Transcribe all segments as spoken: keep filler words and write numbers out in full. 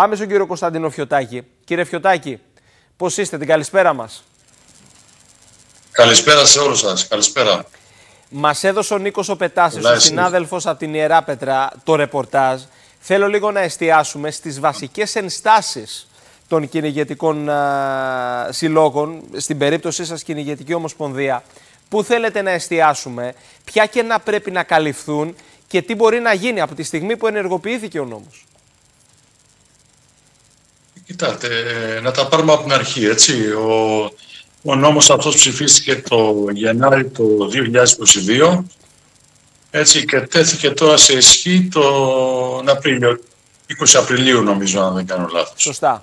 Πάμε στον κύριο Κωνσταντίνο Φιωτάκη. Κύριε Φιωτάκη, πώς είστε, την καλησπέρα μας. Καλησπέρα σε όλους σας. Καλησπέρα. Μας έδωσε ο Νίκος Οπετάσης, ο συνάδελφος από την Ιερά Πέτρα, το ρεπορτάζ. Θέλω λίγο να εστιάσουμε στις βασικές ενστάσεις των κυνηγετικών α, συλλόγων, στην περίπτωσή σας κυνηγετική ομοσπονδία. Πού θέλετε να εστιάσουμε, ποια κενά πρέπει να καλυφθούν και τι μπορεί να γίνει από τη στιγμή που ενεργοποιήθηκε ο νόμος. Κοιτάξτε, να τα πάρουμε από την αρχή, έτσι. Ο, ο νόμος αυτός ψηφίστηκε το Γενάρη του δύο χιλιάδες είκοσι δύο, έτσι, και τέθηκε τώρα σε ισχύ τον Απρίλιο, είκοσι Απριλίου νομίζω, αν δεν κάνω λάθος. Σωστά.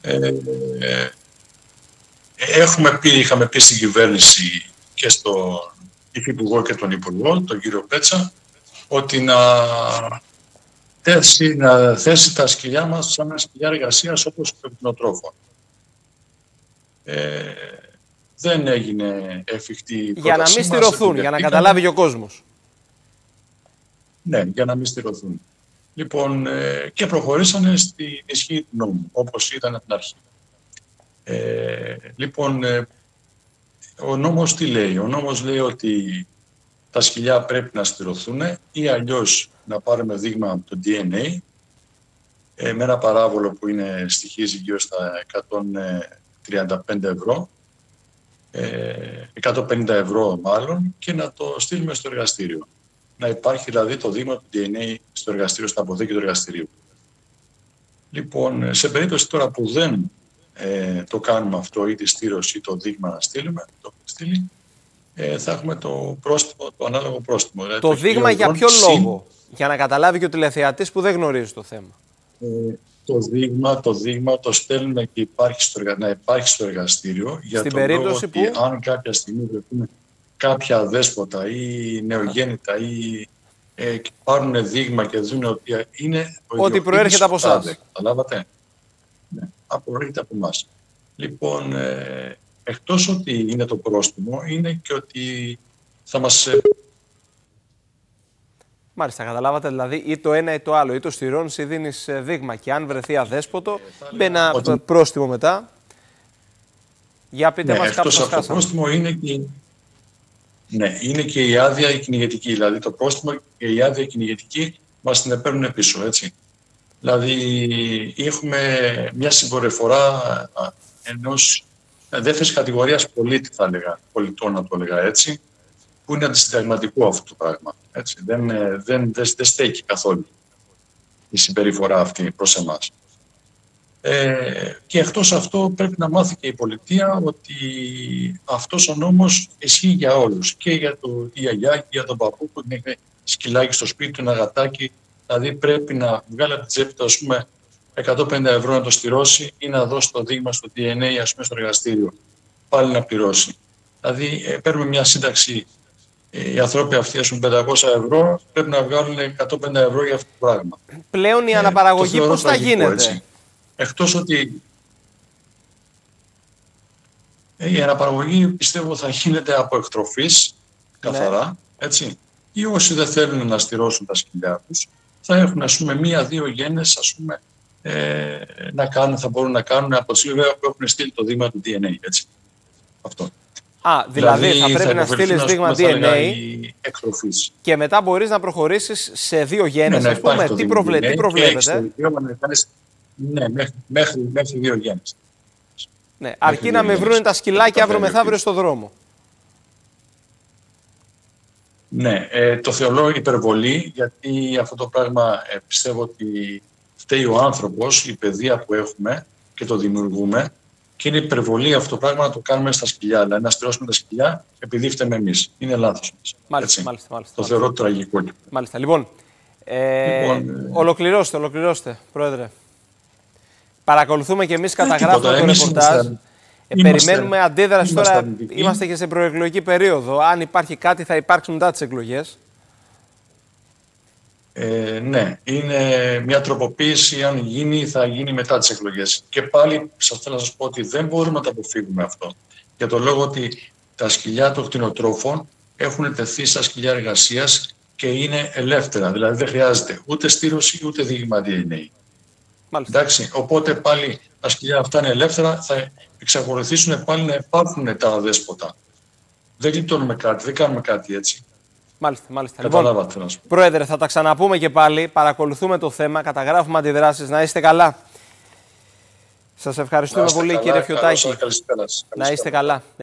Ε, ε, έχουμε πει, είχαμε πει στην κυβέρνηση και στον Υφυπουργό και τον Υπουργό, τον κύριο Πέτσα, ότι να... Θέσει, να θέσει τα σκυλιά μας σαν ένα σκυλιά εργασίας όπως το πτηνοτρόφο. Ε, δεν έγινε εφικτή η πρότασή μας. Για να μην στηρωθούν, για να καταλάβει και ο κόσμος. Ναι, για να μην στηρωθούν. Λοιπόν, ε, και προχωρήσανε στην ισχύ του νόμου, όπως ήταν από την αρχή. Ε, λοιπόν, ε, ο νόμος τι λέει. Ο νόμος λέει ότι τα σκυλιά πρέπει να στηρωθούν ή αλλιώς να πάρουμε δείγμα από το ντι εν έι με ένα παράβολο που είναι, στοιχίζει γύρω στα εκατόν τριάντα πέντε ευρώ, εκατόν πενήντα ευρώ μάλλον, και να το στείλουμε στο εργαστήριο. Να υπάρχει δηλαδή το δείγμα του ντι εν έι στο εργαστήριο, στα αποθήκη του εργαστηρίου. Λοιπόν, σε περίπτωση τώρα που δεν ε, το κάνουμε αυτό, ή τη στήρωση ή το δείγμα να στείλουμε, το στείλει, θα έχουμε το, πρόστιμο, το ανάλογο πρόστιμο. Το, το δείγμα για ποιο συν... λόγο, για να καταλάβει και ο τηλεθεατής που δεν γνωρίζει το θέμα. Ε, το, δείγμα, το δείγμα το στέλνουμε και υπάρχει στο, να υπάρχει στο εργαστήριο, για στην τον λόγο που... ότι αν κάποια στιγμή βρεθούν κάποια αδέσποτα ή νεογέννητα ή ε, πάρουν δείγμα και δουν ότι είναι... Ότι προέρχεται από εσάς. Καταλάβατε. Ναι, προέρχεται από εμάς. Λοιπόν... Ε, εκτός ότι είναι το πρόστιμο, είναι και ότι θα μας... Μάλιστα, καταλάβατε, δηλαδή ή το ένα ή το άλλο, ή το στηρώνεις ή δίνεις δείγμα, και αν βρεθεί αδέσποτο, με ένα ότι... πρόστιμο μετά. Για πείτε ναι, μας κάπου εκτός από το πρόστιμο είναι και... Ναι, είναι και η άδεια η κυνηγετική, δηλαδή το πρόστιμο και η άδεια η κυνηγετική μας την παίρνουν πίσω, έτσι. Δηλαδή έχουμε μια συμπεριφορά ενός... δεύτερης κατηγορίας πολίτη, θα λέγα, πολιτών, να το λέγα έτσι, που είναι αντισυνταγματικό αυτό το πράγμα. Έτσι. Δεν, δεν, δεν, δεν στέκει καθόλου η συμπεριφορά αυτή προς εμάς. Ε, και εκτός αυτό πρέπει να μάθει και η πολιτεία ότι αυτός ο νόμος ισχύει για όλους. Και για το γιαγιά και για τον παππού που είναι σκυλάκι στο σπίτι του, ένα γατάκι. Δηλαδή πρέπει να βγάλει από την τσέπη του, ας πούμε, εκατόν πενήντα ευρώ να το στηρώσει ή να δώσει το δείγμα στο ντι εν έι, ας πούμε, στο εργαστήριο, πάλι να πληρώσει. Δηλαδή παίρνουμε μια σύνταξη, οι ανθρώποι αυτοί έχουν πεντακόσια ευρώ, πρέπει να βγάλουν εκατόν πενήντα ευρώ για αυτό το πράγμα. Πλέον η ε, αναπαραγωγή πώς θα γίνεται. Έτσι. Εκτός ότι η αναπαραγωγή πιστεύω θα γίνεται από εκτροφής, καθαρά, ναι, έτσι, ή όσοι δεν θέλουν να στηρώσουν τα σκυλιά τους, θα έχουν, ας πούμε, μία-δύο γέννες, ας πούμε, να κάνουν, θα μπορούν να κάνουν από τις βέβαια που έχουν στείλει το δείγμα του ντι εν έι, έτσι. Αυτό. Α, δηλαδή, δηλαδή θα πρέπει θα να στείλεις δείγμα ντι εν έι και μετά μπορείς να προχωρήσεις σε δύο γέννες, ναι, ας πούμε, τι, προβλε... τι προβλέπετε. Ναι, μέχρι, μέχρι, μέχρι δύο γέννες. Ναι, αρκεί μέχρι να με βρουν τα σκυλάκια αύριο μεθαύριο στο δρόμο. Ναι, ε, το θεωρώ υπερβολή, γιατί αυτό το πράγμα ε, πιστεύω ότι φταίει ο άνθρωπος, η παιδεία που έχουμε και το δημιουργούμε, και είναι υπερβολή αυτό το πράγμα να το κάνουμε στα σκυλιά. Δηλαδή να στηρώσουμε τα σκυλιά επειδή φταίμε εμείς. Είναι λάθος. Μάλιστα, μάλιστα, μάλιστα. Το θεωρώ τραγικό. Μάλιστα. Λοιπόν, ε, λοιπόν ε... ολοκληρώστε, ολοκληρώστε, Πρόεδρε. Παρακολουθούμε και εμείς, καταγράφουμε το ρεπορτάζ. Ε, περιμένουμε αντίδραση είμαστε, τώρα. Αρνητική. Είμαστε και σε προεκλογική περίοδο. Αν υπάρχει κάτι, θα υπάρξουν μετά τις εκλογές. Ε, ναι, είναι μια τροποποίηση, αν γίνει θα γίνει μετά τις εκλογές. Και πάλι σας θέλω να σας πω ότι δεν μπορούμε να τα αποφύγουμε αυτό. Για το λόγο ότι τα σκυλιά των κτηνοτρόφων έχουν τεθεί στα σκυλιά εργασίας και είναι ελεύθερα. Δηλαδή δεν χρειάζεται ούτε στήρωση ούτε δείγμα ντι εν έι. Εντάξει, οπότε πάλι τα σκυλιά αυτά είναι ελεύθερα, θα εξακολουθήσουν πάλι να υπάρχουν τα αδέσποτα. Δεν γλιτώνουμε κάτι, δεν κάνουμε κάτι έτσι. Μάλιστα, μάλιστα. Λοιπόν, πρόεδρε, θα τα ξαναπούμε και πάλι. Παρακολουθούμε το θέμα, καταγράφουμε αντιδράσεις. Να είστε καλά. Σας ευχαριστούμε πολύ, καλά, κύριε Φιωτάκη. Καλώς, καλώς, καλώς, καλώς. Να είστε καλά.